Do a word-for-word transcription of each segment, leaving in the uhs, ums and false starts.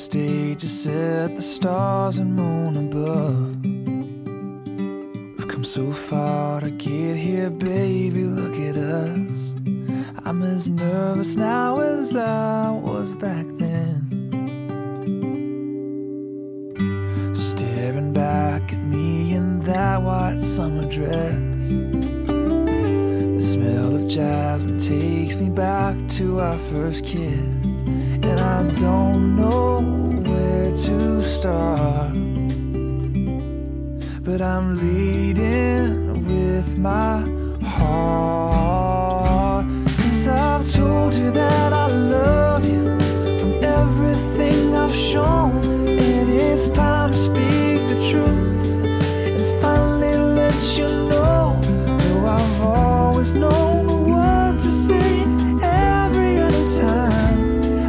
stage is set, the stars and moon above. We've come so far to get here, baby, look at us. I'm as nervous now as I was back then, staring back at me in that white summer dress. The smell of jasmine takes me back to our first kiss, and I don't know where to start, but I'm leading with my heart. 'Cause I've told you that I love you from everything I've shown, and it's time to speak the truth and finally let you know. Though I've always There's no word to say every other time.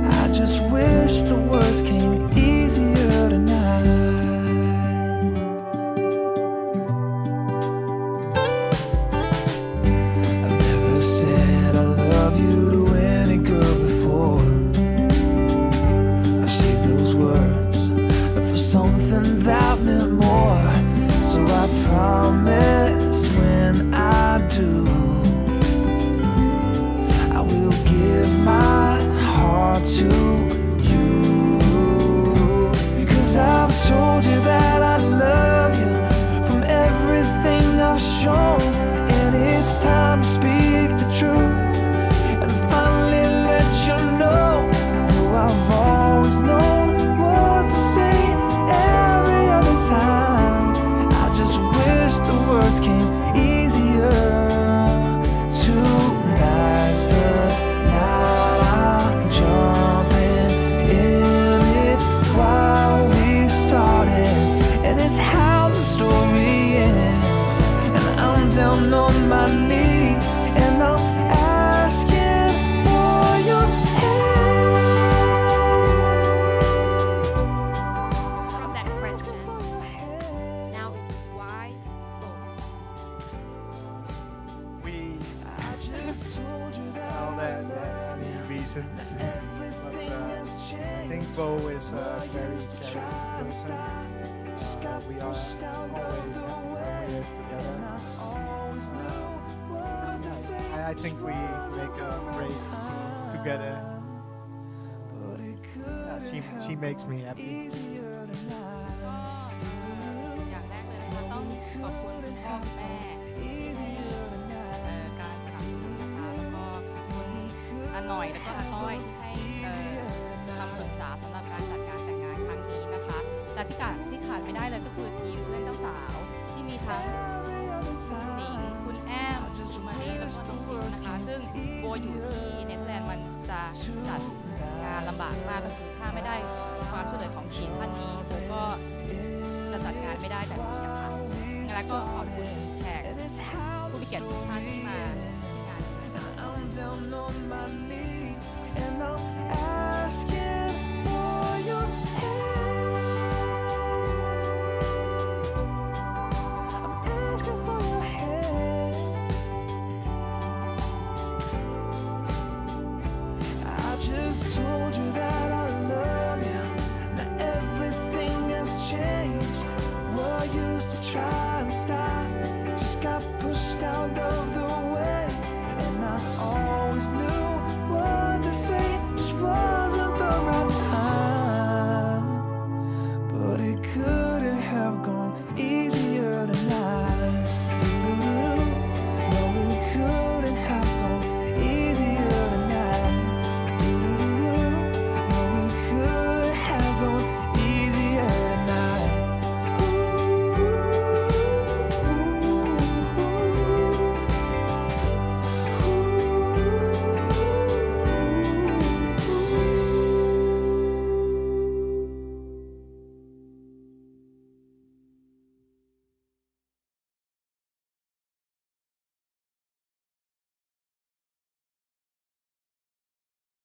I just wish the words came easier tonight. I've never said I love you to any girl before. I've saved those words for something that meant more. So I promise when I do, my heart to you. Because I've told you that I love you from everything I've shown, and it's time to speak the truth and finally let you know. Though I've always known what to say every other time, I just wish the words came easier. Tonight's the I'm jumping in, it's why we started, and it's how the story ends. And I'm down on my knee, and I'm asking for your help. From that question, now is why both? We I just told you that. Reasons, but uh, I think Bo is uh, very caring person, uh, that we are always we're together. Uh, I, I think we make a break together. Uh, she she makes me happy. I'm down on my knee and I'm